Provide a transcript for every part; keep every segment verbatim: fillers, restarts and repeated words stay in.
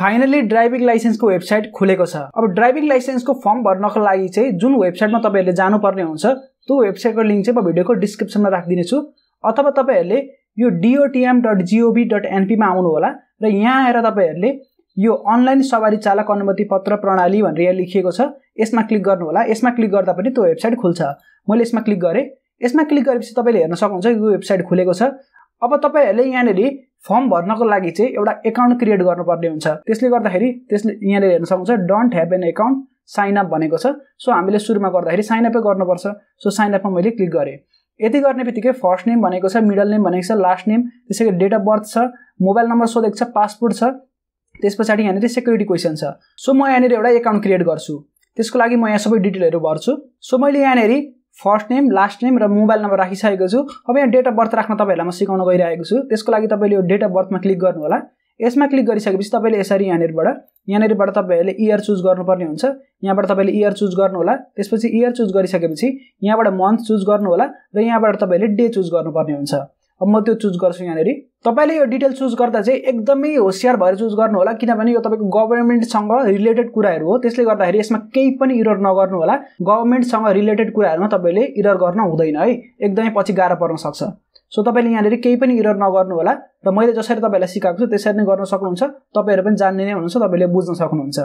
Finally driving लाइसेन्सको website खुलेको छ। अब ड्राइभिङ लाइसेन्सको फर्म भर्नको लागि चाहिँ जुन वेबसाइटमा तपाईहरुले जानुपर्ने हुन्छ त्यो वेबसाइटको लिंक चाहिँ म भिडियोको डिस्क्रिप्सनमा राखिदिनेछु, अथवा तपाईहरुले यो d o t m dot gov dot n p मा आउनु होला र यहाँ आएर तपाईहरुले यो अनलाइन सवारी चालक अनुमति पत्र प्रणाली भनेर यहाँ लेखिएको छ यसमा क्लिक गर्नु होला। यसमा क्लिक गर्दा पनि त्यो वेबसाइट खुल्छ। मैले यसमा क्लिक गरे। यसमा क्लिक गरेपछि तपाईले हेर्न सक्नुहुन्छ यो वेबसाइट खुलेको छ। अब तपाईहरुले यहाँनेरि फर्म भर्नको लागि चाहिँ एउटा एकाउन्ट क्रिएट गर्नुपर्ने हुन्छ। त्यसले गर्दाखेरि त्यसले यहाँले हेर्न सक्नुहुन्छ don't have an account sign up भनेको छ। सो हामीले सुरुमा गर्दाखेरि साइन अपै गर्नुपर्छ। सो साइन अपमा मैले क्लिक गरेँ। यति गर्नेबित्तिकै फर्स्ट नेम भनेको छ, मिडल नेम भनेको छ, लास्ट नेम, त्यसैगरी डेट अफ बर्थ छ, मोबाइल नम्बर सोधेको छ, पासपोर्ट छ, त्यसपछि यहाँनेरि सेक्युरिटी क्वेसन छ। सो म यहाँनेरि एउटा एकाउन्ट क्रिएट गर्छु। त्यसको लागि म यहाँ सबै डिटेलहरु भर्छु। सो मैले यहाँनेरि फर्स्ट नेम, लास्ट नेम र मोबाइल नम्बर राखिसकेको छु। अब यहाँ डेट अफ बर्थ राख्न तपाईहरुलाई म सिकाउन गइरहेको छु। त्यसको लागि तपाईले यो डेट अफ बर्थमा क्लिक गर्नु होला। यसमा क्लिक गरिसकेपछि तपाईले यसरी यहाँनेरबाट यहाँनेरबाट तपाईहरुले इयर चुज गर्नुपर्ने हुन्छ। यहाँबाट तपाईले इयर चुज गर्नु होला। त्यसपछि इयर चुज गरिसकेपछि यहाँबाट मन्थ चुज गर्नु होला र यहाँबाट तपाईले डे चुज गर्नुपर्ने हुन्छ। अब म त्यो चुज गर्छु यहाँनेरि। तपाईले यो डिटेल चुज गर्दा चाहिँ एकदमै होशियार भएर चुज गर्नु होला किनभने यो तपाईको गभर्नमेन्टसँग रिलेटेड कुराहरु हो। त्यसले गर्दाखेरि यसमा केही पनि एरर नगर्नु होला। गभर्नमेन्टसँग रिलेटेड कुराहरुमा तपाईले एरर गर्न हुँदैन है, एकदमै पछि गाह्रो पर्न सक्छ। सो तपाईले यहाँनेरि केही पनि एरर नगर्नु होला र मैले जसरी तपाईलाई सिकाएको छु त्यसरी नै गर्न सक्नुहुन्छ। तपाईहरु पनि जान्ने नै हुनुहुन्छ, तपाईले बुझ्न सक्नुहुन्छ।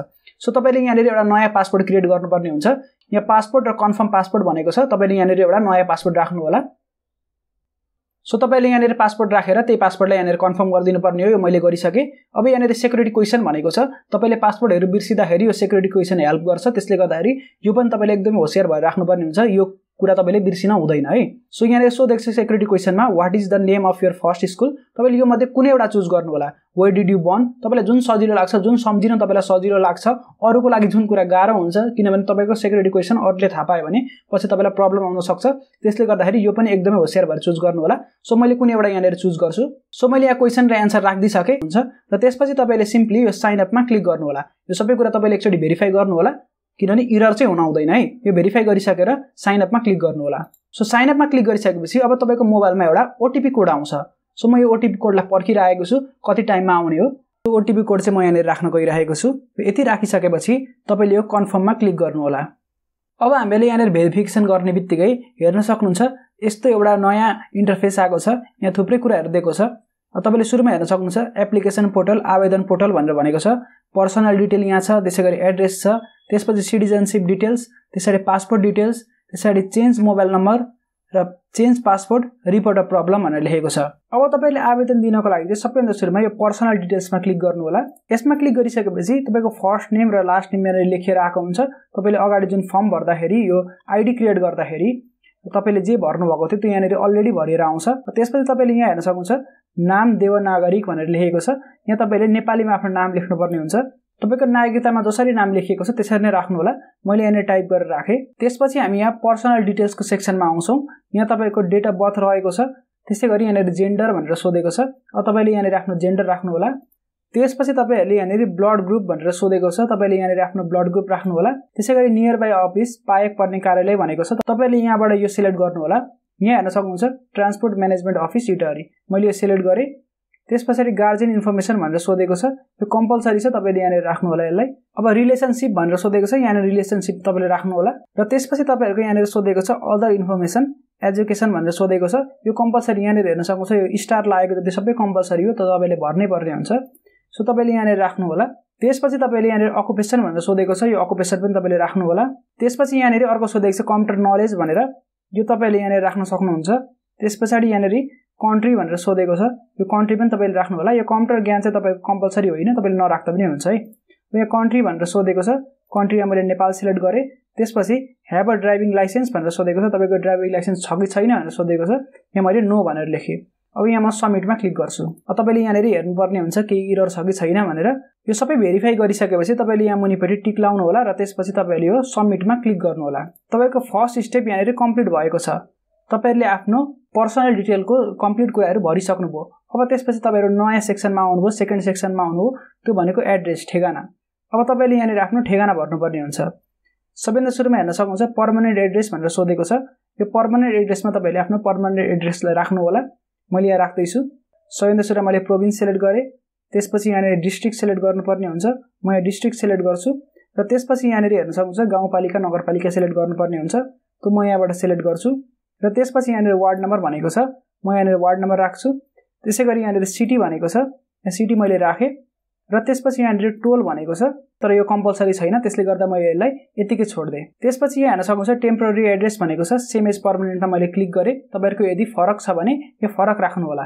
सो तपाईले यहाँनेरि एउटा नयाँ पासपोर्ट क्रिएट गर्नुपर्ने हुन्छ। यहाँ पासपोर्ट र कन्फर्म पासपोर्ट भनेको छ। तपाईले यहाँनेरि एउटा नयाँ पासपोर्ट राख्नु होला। सो तपाईले यहाँनेर पासपोर्ट राखेर त्यही पासपोर्टलाई यहाँनेर कन्फर्म गरिदिनुपर्ने हो। यो मैले गरिसके। अब यहाँनेर सेक्युरिटी क्वेसन भनेको छ। तपाईले पासपोर्टहरु बिर्सिदाखेरि यो सेक्युरिटी क्वेसन हेल्प गर्छ। त्यसले गर्दाखेरि यो पनि तपाईले एकदमै होशियार भएर राख्नुपर्ने हुन्छ। यो कुरा तपाईले बिर्सिन हुँदैन है। सो यहाँनेर सो देख्छ सेक्युरिटी क्वेसनमा what is the name of your first school. तपाईले यो मध्ये कुनै एउटा चुज गर्नु होला। वेयर डिड यु बर्न, तपाईलाई जुन सजिलो लाग्छ, जुन सम्झिन तपाईलाई सजिलो लाग्छ। अरुको लागि जुन कुरा गाह्रो हुन्छ किनभने तपाईको सेक्युरिटी क्वेसन अरूले थाहा पाए भने पछि तपाईलाई प्रब्लम आउन सक्छ। त्यसले गर्दाखेरि यो पनि एकदमै होशियार भएर चुज गर्नु होला। सो मैले कुनै एउटा यहाँनेर चुज गर्छु। सो मैले यहाँ क्वेसन र एन्सर राख्दि सके हुन्छ र त्यसपछि तपाईले सिम्पली यो साइन अपमा क्लिक गर्नु होला। यो सबै कुरा तपाईले एकचोटी भेरिफाई गर्नु होला किनभने एरर चाहिँ हुन हुँदैन है। यो भेरिफाई गरिसकेर साइन अपमा क्लिक गर्नु होला। सो साइन अपमा क्लिक गरिसकेपछि अब तपाईको मोबाइलमा एउटा ओटीपी कोड आउँछ। सो म यो ओटीपी कोडलाई पर्खिरहेको छु कति टाइममा आउने हो। त्यो ओटीपी कोड चाहिँ म यहाँनेर राख्न गइरहेको छु। यति राखिसकेपछि तपाईले यो कन्फर्ममा क्लिक गर्नु होला। अब हामीले यहाँनेर भेरिफिकेसन गर्नेबित्तिकै हेर्न सक्नुहुन्छ यस्तो एउटा नयाँ इन्टरफेस आएको छ। यहाँ थुप्रै कुराहरु दिएको छ। तपाईले सुरुमा हेर्न सक्नुहुन्छ एप्लिकेसन पोर्टल, आवेदन पोर्टल भनेर भनेको छ। पर्सनल डिटेल यहाँ छ, त्यसैगरी एड्रेस छ, त्यसपछि सिटिजनशिप डिटेल्स, त्यसैगरी पासपोर्ट डिटेल्स, त्यसैगरी चेन्ज मोबाइल नम्बर र change passport, report of problem भनेर लेखेको छ। अब तपाईले आवेदन दिनको लागि चाहिँ सबैभन्दा सुरुमा यो पर्सनल डिटेल्समा क्लिक गर्नु होला। यसमा क्लिक गरिसकेपछि तपाईको फर्स्ट नेम र लास्ट नेम यहाँ लेखेर आएको हुन्छ। तपाईले अगाडि जुन फर्म भर्दाखेरि यो आइडी क्रिएट गर्दाखेरि तपाईले जे भर्नु भएको थियो त्यो यहाँनेरि अलरेडी भरिएर आउँछ। त्यसपछि तपाईले यहाँ हेर्न सक्नुहुन्छ नाम देवनागरिक भनेर लेखेको छ। यहाँ तपाईले नेपालीमा आफ्नो नाम लेख्नुपर्ने हुन्छ। तपाईको नागरिकतामा जसरी नाम लेखिएको छ त्यसरी नै राख्नु होला। मैले यहाँनेर टाइप गरेर राखे। त्यसपछि हामी यहाँ पर्सनल डिटेल्सको सेक्सनमा आउँछौं। यहाँ तपाईको डेट अफ बर्थ रहेको छ, त्यसैगरी यहाँनेर जेन्डर भनेर सोधेको छ। अब तपाईले यहाँनेर आफ्नो जेन्डर राख्नु होला। त्यसपछि तपाईहरुले यहाँनेर ब्लड ग्रुप भनेर सोधेको छ। तपाईले यहाँनेर आफ्नो ब्लड ग्रुप राख्नु होला। त्यसैगरी नियर बाइ अफिस, पाएक पर्ने कार्यालय भनेको छ। तपाईले यहाँबाट यो सिलेक्ट गर्नु होला। यहाँ हेर्न सक्नुहुन्छ ट्रान्सपोर्ट म्यानेजमेन्ट अफिस इटहरी, मैले यो सिलेक्ट गरे। त्यसपछि गार्जियन इन्फर्मेसन भनेर सोधेको छ। यो कम्पलसरी छ, तपाईले यहाँनेर राख्नु होला यसलाई। अब रिलेशनशिप भनेर सोधेको छ। यहाँनेर रिलेशनशिप तपाईले राख्नु होला। र त्यसपछि तपाईहरुको यहाँनेर सोधेको छ अदर इन्फर्मेसन, एजुकेसन भनेर सोधेको छ। यो कम्पलसरी यहाँनेर हेर्न सक्नुहुन्छ। यो स्टार लागेको त्यो सबै कम्पलसरी हो, तर तपाईले भर्नै पर्ने हुन्छ। सो तपाईले यहाँनेर राख्नु होला। त्यसपछि तपाईले यहाँनेर अकुपेसन भनेर सोधेको छ। यो अकुपेसन पनि तपाईले राख्नु होला। त्यसपछि यहाँनेर अर्को सोधेको छ कम्प्युटर नलेज भनेर, यो तपाईले यहाँनेर राख्न सक्नुहुन्छ। त्यसपछि यहाँनेर कन्ट्री भनेर सोधेको छ। यो कन्ट्री पनि तपाईले राख्नु होला। यो कम्प्युटर ज्ञान चाहिँ तपाईको कम्पलसरी होइन, तपाईले नराख्दा पनि हुन्छ है। यहाँ कन्ट्री भनेर सोधेको छ। कन्ट्रीमा मैले नेपाल सिलेक्ट गरे। त्यसपछि ह्याभ अ ड्राइभिङ लाइसेन्स भनेर सोधेको छ। तपाईको ड्राइभिङ लाइसेन्स छ कि छैन भनेर सोधेको छ। यहाँ मैले नो भनेर लेखेँ। अब यहाँ म सबमिटमा क्लिक गर्छु। अब तपाईले यहाँनेर हेर्नुपर्ने हुन्छ केही एरर छ कि छैन भनेर। यो सबै भेरिफाई गरिसकेपछि तपाईले यहाँ मुनिपट्टि टिक लाउनु होला र त्यसपछि तपाईले यो सबमिटमा क्लिक गर्नु होला। तपाईको फर्स्ट स्टेप यहाँनेर कम्प्लिट भएको छ। तपाईहरुले आफ्नो पर्सनल डिटेलको कम्प्लिट कुराहरु भरिसक्नुभयो। अब त्यसपछि तपाईहरु नयाँ सेक्सनमा आउनुभयो, सेकेन्ड सेक्सनमा आउनुभयो। त्यो भनेको एड्रेस, ठेगाना। अब तपाईले यहाँनेर आफ्नो ठेगाना भर्नुपर्ने हुन्छ। सबैभन्दा सुरुमा हेर्न सक्नुहुन्छ पर्मानेन्ट एड्रेस भनेर सोधेको छ। यो पर्मानेन्ट एड्रेसमा तपाईले आफ्नो पर्मानेन्ट एड्रेसलाई राख्नु होला। मैले यहाँ राख्दै छु। सबैभन्दा सुरुमा मैले प्रोभिन्स सिलेक्ट गरेँ। त्यसपछि यहाँ डिस्ट्रिक्ट सिलेक्ट गर्नुपर्ने हुन्छ। म यहाँ डिस्ट्रिक्ट सिलेक्ट गर्छु र त्यसपछि यहाँ हेर्न सक्नुहुन्छ गाउँपालिका नगरपालिका सिलेक्ट गर्नुपर्ने हुन्छ। तो म यहाँबाट सिलेक्ट गर्छु र त्यसपछि यहाँ वार्ड नम्बर भनेको छ, म यहाँ वार्ड नम्बर राख्छु। त्यसैगरी यहाँ सिटी भनेको छ, यहाँ सिटी मैले राखेँ र त्यसपछि यहाँ टोल भनेको छ, तर यो कम्पलसरी छैन, त्यसले गर्दा म यसलाई यतिकै छोड्दिए। त्यसपछि यहाँ हेर्न सक्नुहुन्छ टेम्पोरेरी एड्रेस भनेको छ, सेम एज पर्मानेन्टमा मैले क्लिक गरेँ। तपाईहरुको यदि फरक छ भने यो फरक राख्नु होला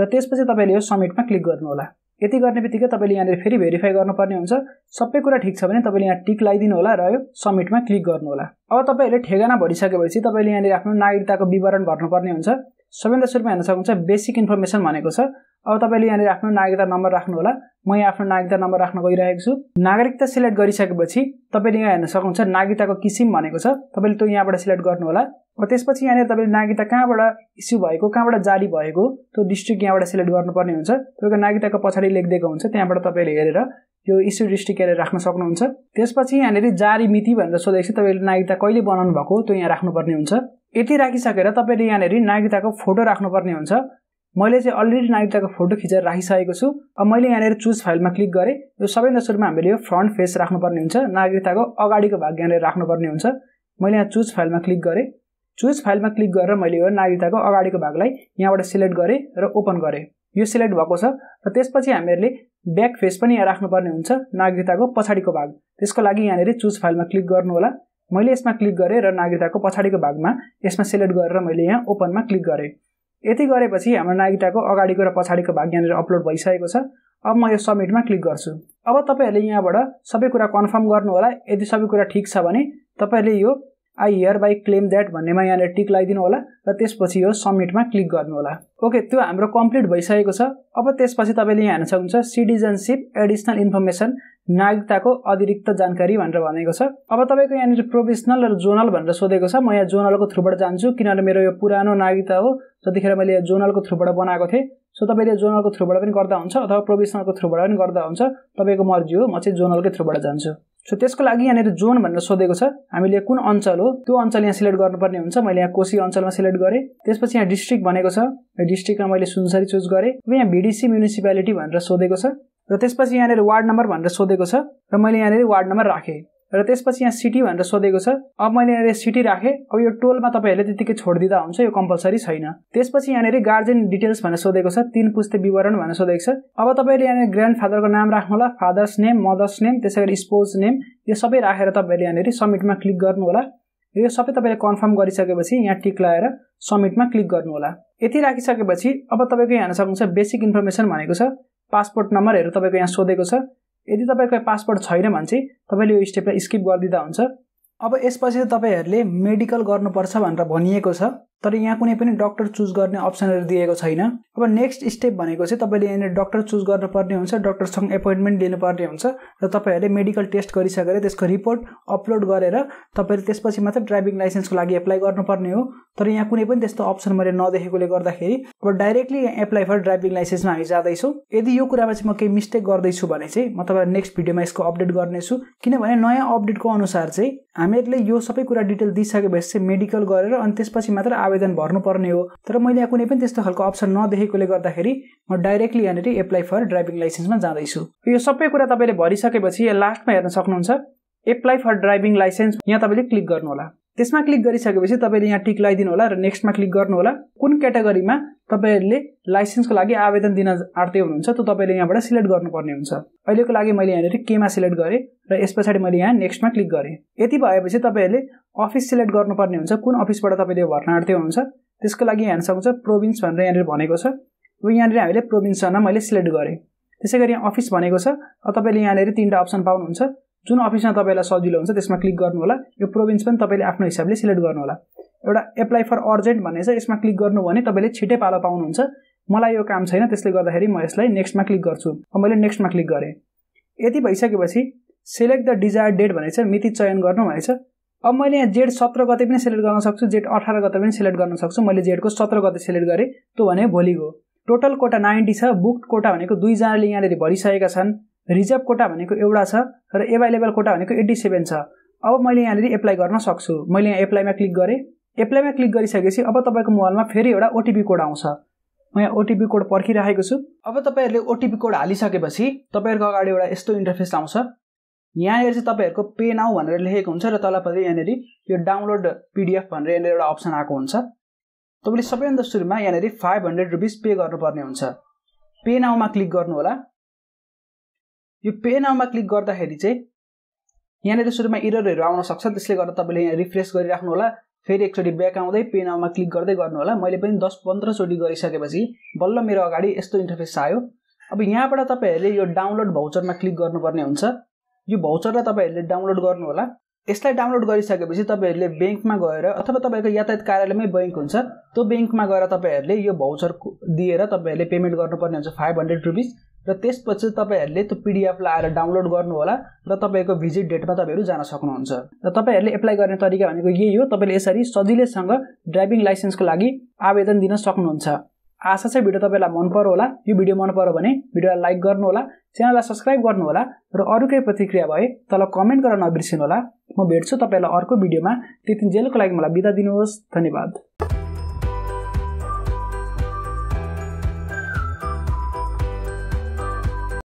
र त्यसपछि तपाईले यो सबमिटमा क्लिक गर्नु होला। यति गर्नेबित्तिकै तपाईले यहाँ फेरि भेरिफाई गर्नुपर्ने हुन्छ। सबै कुरा ठीक छ भने तपाईले यहाँ टिक लगाइदिनु होला र यो सबमिटमा क्लिक गर्नु होला। अब तपाईहरुले ठेगाना भरिसकेपछि तपाईले यहाँ आफ्नो नागरिकताको विवरण भर्नुपर्ने हुन्छ। सबैभन्दा सुरुमा हेर्न सक्नुहुन्छ बेसिक इन्फर्मेसन भनेको छ। अब तपाईले यहाँ आफ्नो नागरिकता नम्बर राख्नु होला, म यहाँ आफ्नो नागरिकता नम्बर राख्न गइरहेको छु। नागरिकता सिलेक्ट गरिसकेपछि तपाईले यहाँ हेर्न सक्नुहुन्छ नागरिकताको किसिम भनेको छ, तपाईले त्यो यहाँबाट सिलेक्ट गर्नु होला। र त्यसपछि यहाँ तपाईले नागरिकता कहाँबाट इस्यु भएको, कहाँबाट जारी भएको, त्यो डिस्ट्रिक्ट यहाँबाट सिलेक्ट गर्नुपर्ने हुन्छ। त्यो नागरिकताको पछाडि लेखिदिएको हुन्छ, त्यहाँबाट तपाईले हेरेर यो इस्यु डिस्ट्रिक्ट हेरेर राख्न सक्नुहुन्छ। त्यसपछि यहाँ जारी मिति भनेर सोधेपछि तपाईले नागरिकता कहिले बनाउनु भएको त्यो यहाँ राख्नुपर्ने हुन्छ। यति राखिसकेर तपाईले यहाँ नागरिकताको फोटो राख्नुपर्ने हुन्छ। मैले चाहिँ अलरेडी नागरिकताको फोटो खिचेर राखिसकेको छु। अब मैले यहाँ चुज फाइलमा क्लिक गरेँ। यो सबैभन्दा सुरुमा हामीले यो फ्रन्ट फेस राख्नुपर्ने हुन्छ, नागरिकताको अगाडिको भाग यहाँ राख्नुपर्ने हुन्छ। मैले यहाँ चुज फाइलमा क्लिक गरेँ। चुज फाइलमा क्लिक गरेर मैले यो नागरिकताको अगाडिको भागलाई यहाँबाट सिलेक्ट गरेँ र ओपन गरेँ। यो सिलेक्ट भएको छ र त्यसपछि हामीहरूले ब्याक फेस पनि यहाँ राख्नुपर्ने हुन्छ, नागरिकताको पछाडिको भाग। त्यसको लागि यहाँ चुज फाइलमा क्लिक गर्नु होला। मैले यसमा क्लिक गरेँ र नागरिकताको पछाडिको भागमा यसमा सिलेक्ट गरेर मैले यहाँ ओपनमा क्लिक गरेँ। यति गरेपछि हाम्रो नागरिकताको अगाडिको र पछाडिको भाग यहाँनिर अपलोड भइसकेको छ। अब म यो सबमिटमा क्लिक गर्छु। अब तपाईहरूले यहाँबाट सबै कुरा कन्फर्म गर्नु होला। यदि सबै कुरा ठिक छ भने तपाईहरूले यो I hereby claim that भन्नेमा यहाँ टिक लगाइदिनु होला र त्यसपछि यो सबमिटमा क्लिक गर्नु होला। ओके, त्यो हाम्रो कम्प्लिट भइसकेको छ। अब त्यसपछि तपाईले यहाँ हेर्न सक्नुहुन्छ सिटिजनशिप एडिशनल इन्फर्मेसन, नागरिकताको अतिरिक्त जानकारी भनेर भनेको छ। अब तपाईको यहाँनिर प्रोभिजनल र जोनल भनेर सोधेको छ। म यहाँ जोनलको थ्रुबाट जान्छु किनभने मेरो यो पुरानो नागरिकता हो, जतिखेर मैले यो जोनलको थ्रुबाट बनाएको थिएँ। सो तपाईले जोनलको थ्रुबाट पनि गर्दा हुन्छ अथवा प्रोभिजनलको थ्रुबाट पनि गर्दा हुन्छ, तपाईको मर्जी हो। म चाहिँ जोनलकै थ्रुबाट जान्छु। सो त्यसको लागि यहाँ जोन भनेर सोधेको छ, हामीले कुन अञ्चल हो त्यो अञ्चल यहाँ सिलेक्ट गर्नुपर्ने हुन्छ। मैले यहाँ कोशी अञ्चलमा सिलेक्ट गरेँ। त्यसपछि यहाँ डिस्ट्रिक्ट भनेको छ, डिस्ट्रिक्टमा मैले सुनसरी चुज गरेँ। अब यहाँ भिडिसी म्युनिसिपालिटी भनेर सोधेको छ र त्यसपछि यहाँ वार्ड नम्बर भनेर सोधेको छ र मैले यहाँ वार्ड नम्बर राखेँ। र त्यसपछि यहाँ सिटी भनेर सोधेको छ, अब मैले यहाँ सिटी राखेँ। अब यो टोलमा तपाईहरूले त्यतिकै छोडिदिँदा हुन्छ, यो कम्पलसरी छैन। त्यसपछि यहाँ गार्जियन डिटेल्स भनेर सोधेको छ, तीन पुस्ते विवरण भनेर सोधेको छ। अब तपाईँले यहाँ ग्रान्डफादरको नाम राख्नु होला, फादर्स नेम, मदर्स नेम, त्यसैगरी स्पोज नेम, यो सबै राखेर तपाईँले यहाँ सबमिटमा क्लिक गर्नु होला। यो सबै तपाईँले कन्फर्म गरिसकेपछि यहाँ टिक लगाएर सबमिटमा क्लिक गर्नु होला। यति राखिसकेपछि अब तपाईँको यहाँ हेर्न सक्नुहुन्छ बेसिक इन्फर्मेसन भनेको छ, पासपोर्ट नम्बरहरू तपाईँको यहाँ सोधेको छ। यदि तपाईँको पासपोर्ट छैन भने चाहिँ तपाईँले यो स्टेपलाई स्किप गरिदिँदा हुन्छ। अब यसपछि तपाईहरूले मेडिकल गर्नुपर्छ भनेर भनिएको छ, तर यहाँ कुनै पनि डाक्टर चुज गर्ने अप्सनहरू दिएको छैन। अब नेक्स्ट स्टेप भनेको चाहिँ तपाईँले यहाँ डाक्टर चुज गर्नुपर्ने हुन्छ, डाक्टरसँग एपोइन्टमेन्ट लिनुपर्ने हुन्छ र तपाईँहरूले मेडिकल टेस्ट गरिसकेर त्यसको रिपोर्ट अपलोड गरेर तपाईँले त्यसपछि मात्र ड्राइभिङ लाइसेन्सको लागि एप्लाई गर्नुपर्ने हो। तर यहाँ कुनै पनि त्यस्तो अप्सन मैले नदेखेकोले गर्दाखेरि अब डाइरेक्टली यहाँ एप्लाई फर ड्राइभिङ लाइसेन्समा हामी जाँदैछौँ। यदि यो कुरामा चाहिँ म केही मिस्टेक गर्दैछु भने चाहिँ म तपाईँलाई नेक्स्ट भिडियोमा यसको अपडेट गर्नेछु, किनभने नयाँ अपडेटको अनुसार चाहिँ हामीहरूले यो सबै कुरा डिटेल दिइसकेपछि चाहिँ मेडिकल गरेर अनि त्यसपछि मात्र आवेदन भर्नुपर्ने हो। तर मैले यहाँ कुनै पनि त्यस्तो खालको अप्सन नदेखेकोले गर्दाखेरि म डाइरेक्टली यहाँनिर एप्लाई फर ड्राइभिङ लाइसेन्समा जाँदैछु। यो सबै कुरा तपाईँले भरिसकेपछि यहाँ लास्टमा हेर्न सक्नुहुन्छ एप्लाई फर ड्राइभिङ लाइसेन्स, यहाँ तपाईँले क्लिक गर्नुहोला। त्यसमा क्लिक गरिसकेपछि तपाईँले यहाँ टिक लगाइदिनु होला र नेक्स्टमा क्लिक गर्नुहोला। कुन क्याटेगोरीमा तपाईँहरूले लाइसेन्सको लागि आवेदन दिन आँट्दै हुनुहुन्छ त्यो तपाईँले यहाँबाट सिलेक्ट गर्नुपर्ने हुन्छ। अहिलेको लागि मैले यहाँनिर केमा सिलेक्ट गरेँ र यस पछाडि मैले यहाँ नेक्स्टमा क्लिक गरेँ। यति भएपछि तपाईँहरूले अफिस सिलेक्ट गर्नुपर्ने हुन्छ, कुन अफिसबाट तपाईँले भर्ना आँट्दै हुनुहुन्छ। त्यसको लागि हेर्न सक्नुहुन्छ प्रोभिन्स भनेर यहाँनिर भनेको छ, र यहाँनिर हामीले प्रोभिन्स भनेर मैले सिलेक्ट गरेँ। त्यसैगरी यहाँ अफिस भनेको छ, तपाईँले यहाँनिर तिनवटा अप्सन पाउनुहुन्छ। जुन अफिसमा तपाईँलाई सजिलो हुन्छ त्यसमा क्लिक गर्नु होला। यो प्रोभिन्स पनि तपाईँले आफ्नो हिसाबले सिलेक्ट गर्नु होला। एउटा एप्लाई फर अर्जेन्ट भन्ने छ, यसमा क्लिक गर्नु भने तपाईँले छिटै पालो पाउनुहुन्छ। मलाई यो काम छैन, त्यसले गर्दाखेरि म यसलाई नेक्स्टमा क्लिक गर्छु। मैले नेक्स्टमा क्लिक गरेँ। यति भइसकेपछि सिलेक्ट द डिजायर्ड डेट भनेको छ, मिति चयन गर्नु भनेको छ। अब मैले यहाँ जेठ सत्र गते पनि सिलेक्ट गर्न सक्छु, जेठ अठार गते पनि सिलेक्ट गर्न सक्छु। मैले जेठको सत्र गते सिलेक्ट गरेँ, त्यो भने भोलिको। टोटल कोटा नाइन्टी छ, बुक्ड कोटा भनेको दुईजनाले यहाँनिर भरिसकेका छन्, रिजर्भ कोटा भनेको एउटा छ र एभाइलेबल कोटा भनेको एट्टी सेभेन छ। अब मैले यहाँनिर एप्लाई गर्न सक्छु। मैले यहाँ एप्लाईमा क्लिक गरेँ। एप्लाईमा क्लिक गरिसकेपछि अब तपाईँको मोबाइलमा फेरि एउटा ओटिपी कोड आउँछ। मैं ओटीपी कोड पर्खिराखेको छु। अब तपाईहरुले ओटीपी कोड हालिसकेपछि तपाईहरुको अगाडि एउटा यस्तो इन्टरफेस आउँछ। यहाँ हेर चाहिँ तपाईहरुको पे नाउ भनेर लेखेको हुन्छ र तलपट्टि यहाँनेरि यो डाउनलोड पीडीएफ भनेर यहाँनेर एउटा अप्सन आएको हुन्छ। तपाईले सबैभन्दा सुरुमा यहाँनेरि पाँच सय रुपैयाँ पे गर्नुपर्ने हुन्छ। पे नाउमा क्लिक गर्नु होला। यो पे नाउमा क्लिक गर्दाखेरि चाहिँ यहाँनेरि सुरुमा एररहरु आउन सक्छ, त्यसले गर्दा तपाईले यहाँ रिफ्रेश गरिराख्नु होला। फेरि एकचोटी ब्याक आउँदै पे नाउमा क्लिक गर्दै गर्नु होला। मैले पनि दस पन्ध्र चोटी गरिसकेपछि बल्ल मेरो अगाडि यस्तो इन्टरफेस आयो। अब यहाँबाट तपाईहरुले यो डाउनलोड भाउचरमा क्लिक गर्नुपर्ने हुन्छ। यो भाउचरलाई तपाईहरुले डाउनलोड गर्नु होला। यसलाई डाउनलोड गरिसकेपछि तपाईहरुले बैंकमा गएर अथवा तपाईको यातायात कार्यालयमै बैंक हुन्छ, त्यो बैंकमा गएर तपाईहरुले यो भाउचर दिएर तपाईहरुले पेमेन्ट गर्नुपर्ने हुन्छ पाँच सय रुपैयाँ र त्यसपछि तपाईहरुले त्यो पीडीएफ लाएर डाउनलोड गर्नु होला र तपाईको भिजिट डेटमा तपाईहरु जान सक्नुहुन्छ। र तपाईहरुले एप्लाई गर्ने तरिका भनेको यही हो। तपाईले यसरी सजिलैसँग ड्राइभिङ लाइसेन्सको लागि आवेदन दिन सक्नुहुन्छ। आशा छ भिडियो तपाईलाई मन पर्यो होला। यो भिडियो मन पर्यो भने भिडियोलाई लाइक गर्नु होला, च्यानललाई सब्स्क्राइब गर्नु होला र अरु कुनै प्रतिक्रिया भए तल कमेन्ट गर्न नबिर्सिनु होला। म भेट्छु तपाईलाई अर्को भिडियोमा। त्यतिन्जेलको लागि मलाई बिदा दिनुहोस्। धन्यवाद।